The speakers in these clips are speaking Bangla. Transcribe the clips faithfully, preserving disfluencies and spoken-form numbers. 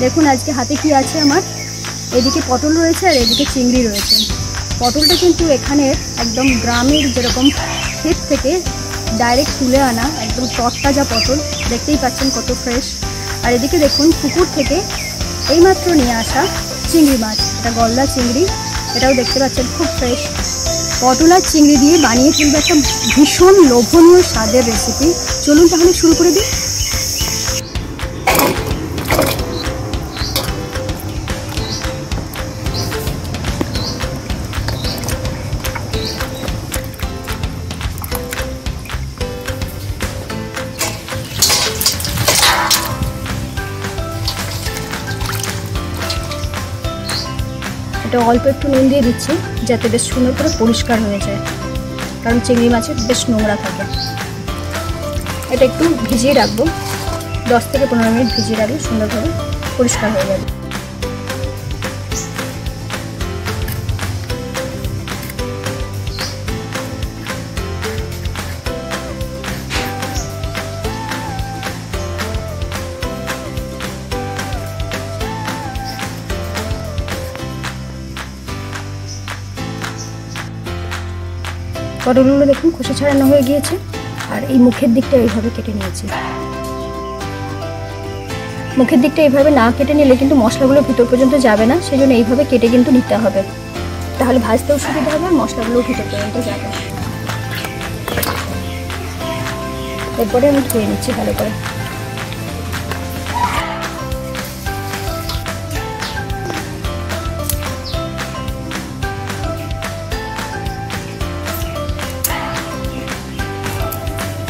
देखुन आज के हाथे कि आछे आमार एदिके पटल रयेछे आर एदिके चिंगड़ी रयेछे। पटलटा किन्तु एखाने एकदम ग्रामेर जेरकम खेत थेके डायरेक्ट तुले आना एकदम टटताजा पटल देखतेई पाच्छेन कत फ्रेश। और एदिके देखुन पुकुर थेके এইমাত্র নিয়ে আসা চিংড়ি মাছ, এটা গলদা চিংড়ি, এটাও দেখতে পাচ্ছেন খুব ফ্রেশ। পটল আর চিংড়ি দিয়ে বানিয়ে ফেলবো একটা ভীষণ লোভনীয় স্বাদের রেসিপি। চলুন তাহলে শুরু করে দিই। এটা অল্প একটু নুন দিয়ে দিচ্ছি যাতে বেশ সুন্দর করে পরিষ্কার হয়ে যায়, কারণ চিংড়ি মাছের বেশ নোংরা থাকে। এটা একটু ভিজিয়ে রাখবো, দশ থেকে পনেরো মিনিট ভিজিয়ে রাখলে সুন্দরভাবে পরিষ্কার হয়ে যাবে। পটলগুলো দেখুন খোসা ছাড়ানো হয়ে গিয়েছে, আর এই মুখের দিকটা এইভাবে কেটে নিয়েছি। মুখের দিকটা এইভাবে না কেটে নিলে কিন্তু মশলাগুলো ভিতর পর্যন্ত যাবে না, সেই জন্য এইভাবে কেটে কিন্তু নিতে হবে, তাহলে ভাজতেও সুবিধা হবে আর মশলাগুলো ভিতর পর্যন্ত যাবে। এরপরে আমি ধুয়ে নিচ্ছি ভালো করে।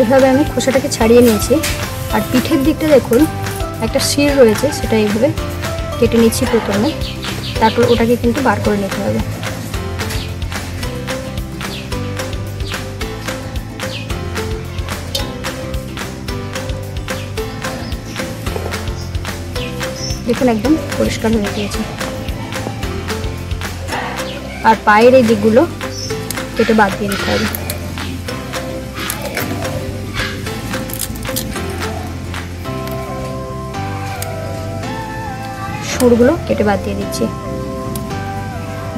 এইভাবে আমি খোসাটাকে ছাড়িয়ে নিয়েছি, আর পিঠের দিকটা দেখুন একটা শির রয়েছে, সেটা এইভাবে কেটে নিচ্ছি প্রথমে, তারপর ওটাকে কিন্তু বার করে নিতে হবে। দেখুন একদম পরিষ্কার হয়ে গিয়েছে, আর পায়ের এই দিকগুলো কেটে বাদ দিয়ে নিতে হবে। সুরগুলো কেটে বাদ দিয়ে দিচ্ছি,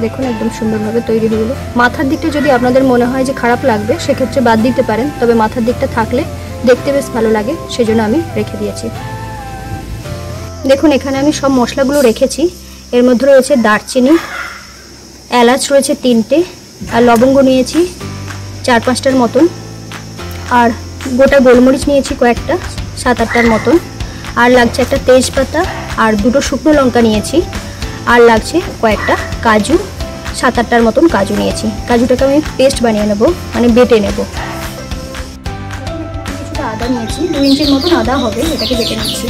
দেখুন একদম সুন্দরভাবে তৈরি হয়ে গেল। মাথার দিকটা যদি আপনাদের মনে হয় যে খারাপ লাগবে সেক্ষেত্রে বাদ দিতে পারেন, তবে মাথার দিকটা থাকলে দেখতে বেশ ভালো লাগে, সেজন্য আমি রেখে দিয়েছি। দেখুন এখানে আমি সব মশলাগুলো রেখেছি, এর মধ্যে রয়েছে দারচিনি, এলাচ রয়েছে তিনটে, আর লবঙ্গ নিয়েছি চার পাঁচটার মতন, আর গোটা গোলমরিচ নিয়েছি কয়েকটা সাত আটটার মতন, আর লাগছে একটা তেজপাতা, আর দুটো শুকনো লঙ্কা নিয়েছি, আর লাগছে কয়েকটা কাজু, সাত আটটার মতন কাজু নিয়েছি। কাজুটাকে আমি পেস্ট বানিয়ে নেব, মানে বেটে নেব। কিছুটা আদা নিয়েছি, দু ইঞ্চির মতন আদা হবে, এটাকে বেটে নিচ্ছি।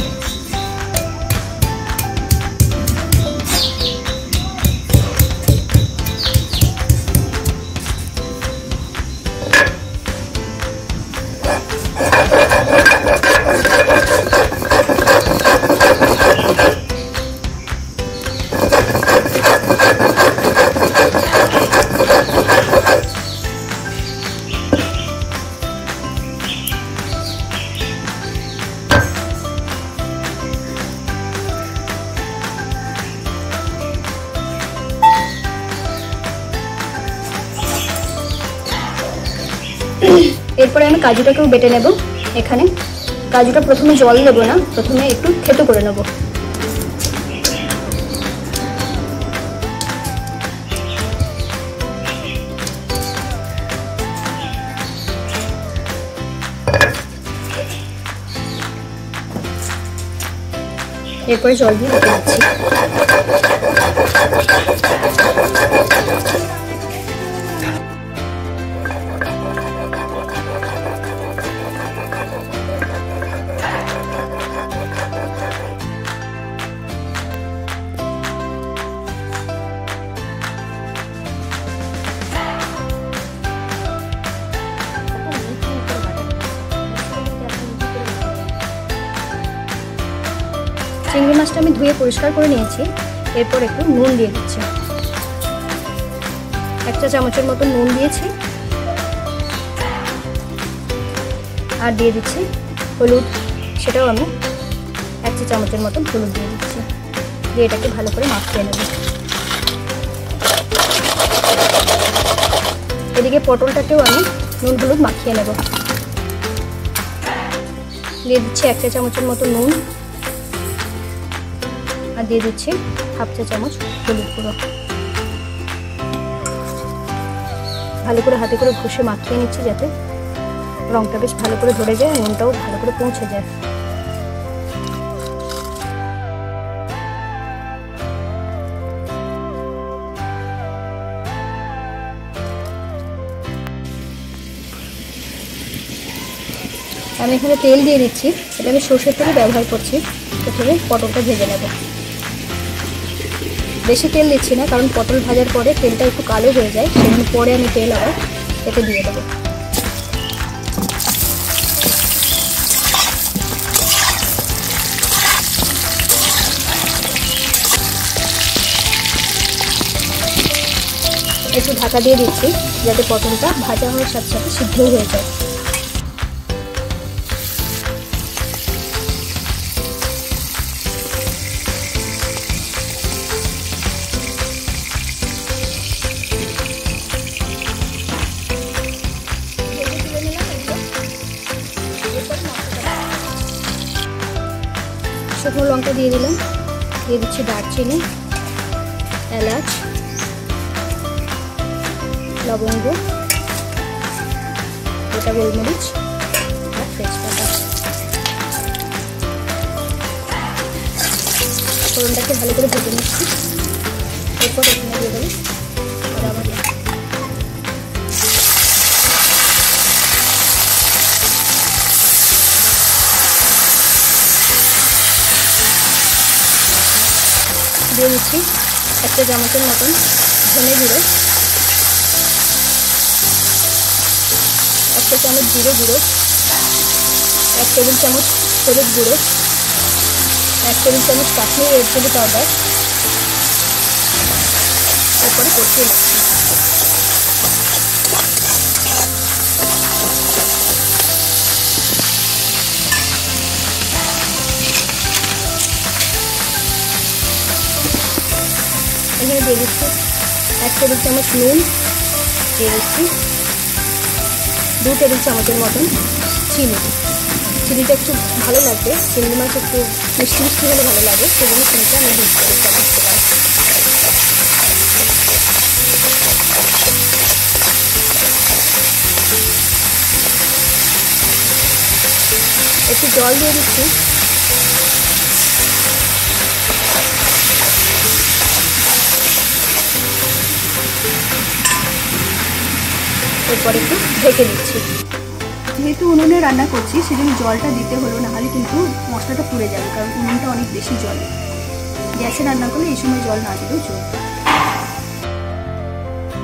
এরপরে আমি কাজুটাকেও বেটে নেব। এখানে কাজুটা প্রথমে জল দেব না, প্রথমে একটু থেতো করে নেব। এরপরে জল দিয়ে বেটে নিচ্ছি। চিংড়ি মাছটা আমি ধুয়ে পরিষ্কার করে নিয়েছি, এরপর একটু নুন দিয়ে দিচ্ছি, একটা চামচের মতো নুন দিয়েছি, আর দিয়ে দিচ্ছি হলুদ, সেটাও আমি एक टी चामचের মতন হলুদ দিয়ে দিচ্ছি দিয়ে এটাকে ভালো করে মাখিয়ে নেব। এদিকে পটলটাকেও আমি নুন হলুদ মাখিয়ে নেব। দিয়ে দিচ্ছি এক টি চামচের মতো নুন আর দিয়ে দিচ্ছি হাফ চা চামচ হলুদ গুঁড়ো। ভালো করে হাতে করে ঘষে মাখিয়ে নিচ্ছি যাতে রংটা বেশ ভালো করে ধরে যায় নুনটাও ভালো করে পৌঁছে যায়। আমি এখানে তেল দিয়ে দিচ্ছি, এটা আমি সরষের তেল ব্যবহার করছি। প্রথমে পটলটা ভেজে নেব, বেশি তেল দিচ্ছি না কারণ পটল ভাজার পরে তেলটা একটু কালো হয়ে যায়, সেজন্য পরে আমি তেল আবার এতে দিয়ে দেবো। একটু ঢাকা দিয়ে দিচ্ছি যাতে পটলটা ভাজা হওয়ার সাথে সাথে সিদ্ধ হয়ে যায়। শুকনো লঙ্কা দিয়ে দিলাম, দিয়ে দিচ্ছি দারচিনি, এলাচ, লবঙ্গ, গোটা গোলমরিচ আর তেজপাতা। ফোড়নটাকে ভালো করে ভেজে নিচ্ছি। এরপর এখানে দিয়ে দেবো দিয়ে দিচ্ছি একটা চামচের মতন ধনে গুঁড়ো, একটা চামচ জিরে গুঁড়ো, এক টেবিল চামচ হলুদ গুঁড়ো, এক টেবিল চামচ কাশ্মীরি রেড চিলি পাউডার। তারপরে কষিয়ে নিচ্ছি। এখানে দিয়ে দিচ্ছি এক টেবিল চামচ নুন, দিয়ে দিচ্ছি দু টেবিল চামচের মতন চিনি। চিনিটা একটু ভালো লাগবে, চিংড়ি মাছ একটু মিষ্টি মিষ্টি হলে ভালো লাগে, সেগুলো চিনিটা আমি দুধ করে দিতে পারি। একটু জল দিয়ে দিচ্ছি। এরপর একটু ঢেকে দিচ্ছি। যেহেতু উনুনে রান্না করছি সেজন্য জলটা দিতে হলো, নাহলে কিন্তু মশলাটা পুড়ে যাবে কারণ উনুনটা অনেক বেশি জলে। গ্যাসে রান্না করলে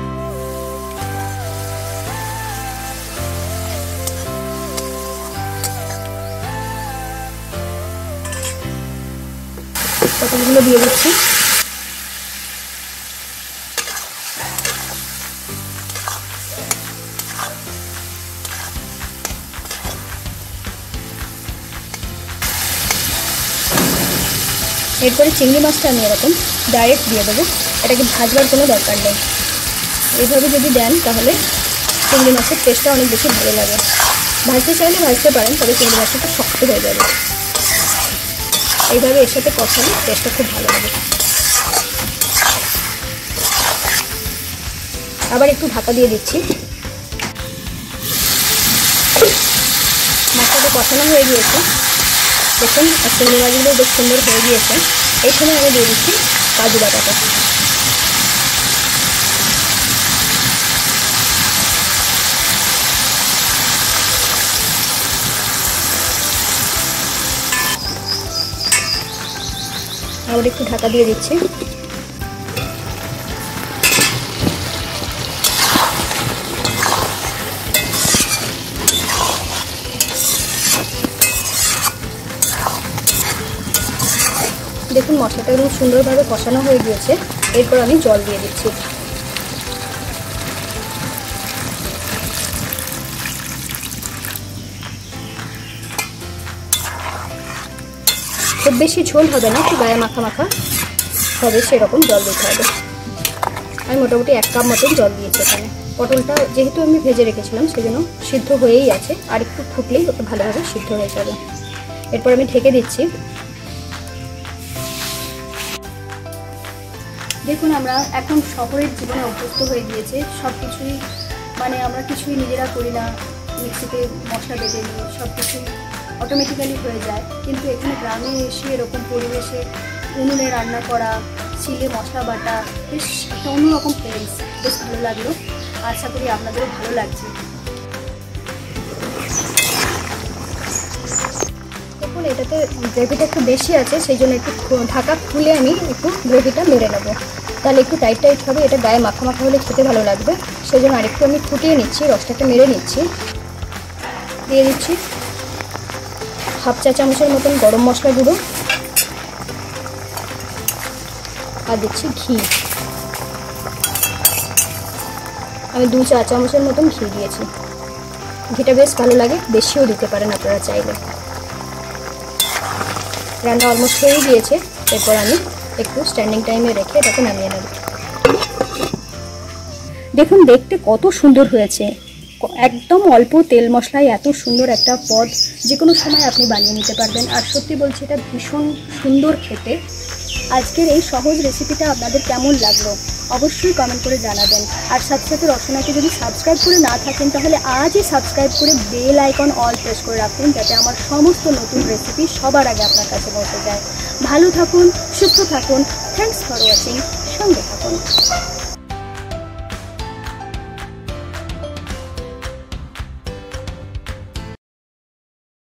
এই সময় জল না দিলেও চলবে। পটলগুলো দিয়ে দিচ্ছি। এরপরে চিংড়ি মাছটা আমি এরকম ডাইরেক্ট দিয়ে দেবো, এটাকে ভাজবার কোনো দরকার নেই। এইভাবে যদি দেন তাহলে চিংড়ি মাছের টেস্টটা অনেক বেশি ভালো লাগে। ভাজতে চাইলে ভাজতে পারেন, তবে চিংড়ি মাছটা একটু শক্ত হয়ে যাবে। এইভাবে এর সাথে কষালে টেস্টটা খুব ভালো লাগে। আবার একটু ঢাকা দিয়ে দিচ্ছি। মাছটাকে কষানো হয়ে গিয়েছে, দেখুন চিংড়ি মাছগুলো বেশ সুন্দর হয়ে গিয়েছে। এই সময় আমি দিয়ে দিচ্ছি কাজু বাটাটা। আবার একটু ঢাকা দিয়ে দিচ্ছি। দেখুন মশলাটা খুব সুন্দরভাবে কষানো হয়ে গিয়েছে। এরপর আমি জল দিয়ে দিচ্ছি। খুব বেশি ঝোল হবে না, একটু গায়ে মাখা মাখা হবে সেরকম জল দিতে হবে। আমি মোটামুটি এক কাপ মতন জল দিয়েছি। এখানে পটলটা যেহেতু আমি ভেজে রেখেছিলাম সেজন্য সিদ্ধ হয়েই আছে, আর একটু ফুটলেই ওটা ভালোভাবে সিদ্ধ হয়ে যাবে। এরপর আমি ঢেকে দিচ্ছি। দেখুন আমরা এখন শহরের জীবনে অভ্যস্ত হয়ে গিয়েছে, সব কিছুই মানে আমরা কিছুই নিজেরা করি না, মিক্সিতে মশলা বেটে নিই, সব কিছুই অটোমেটিক্যালি হয়ে যায়। কিন্তু এখানে গ্রামে এসে এরকম পরিবেশে উনুনে রান্না করা, চিলে মশলা বাটা, বেশ একটা অন্যরকম ফ্লেভার, বেশ ভালো লাগলো। আশা করি আপনাদেরও ভালো লাগছে। দেখুন এটাতে গ্রেভিটা একটু বেশি আছে, সেই জন্য একটু ঢাকা খুলে আমি একটু গ্রেভিটা মেরে নেবো, তাহলে একটু টাইট টাইট হবে, এটা গায়ে মাখা মাখা হলে খেতে ভালো লাগবে। সেই জন্য আরেকটু আমি ফুটিয়ে নিচ্ছি, রসটাকে মেরে নিচ্ছি। দিয়ে দিচ্ছি হাফ চা চামচের মতন গরম মশলা গুঁড়ো, আর দিচ্ছি ঘি। আমি দু চা চামচের মতন ঘি দিয়েছি, ঘিটা বেশ ভালো লাগে, বেশিও দিতে পারেন আপনারা চাইলে। রান্না অলমোস্ট হয়ে গিয়েছে, এরপর আমি একটু স্ট্যান্ডিং টাইমে রেখে এটাকে নামিয়ে নেব। দেখুন দেখতে কত সুন্দর হয়েছে, একদম অল্প তেল মশলায় এত সুন্দর একটা পদ, যে কোনো সময় আপনি বানিয়ে নিতে পারবেন। আর সত্যি বলছি এটা ভীষণ সুন্দর খেতে। আজকের এই সহজ রেসিপিটা আপনাদের কেমন লাগলো অবশ্যই কমেন্ট করে জানাবেন। আর সাথে সাথে রসনাকে যদি সাবস্ক্রাইব করে না থাকেন তাহলে আজই সাবস্ক্রাইব করে বেল আইকন অল প্রেস করে রাখুন, যাতে আমার সমস্ত নতুন রেসিপি সবার আগে আপনার কাছে পৌঁছে যায়। ভালো থাকুন, সুস্থ থাকুন, থ্যাঙ্কস ফর ওয়াচিং, সঙ্গে থাকুন।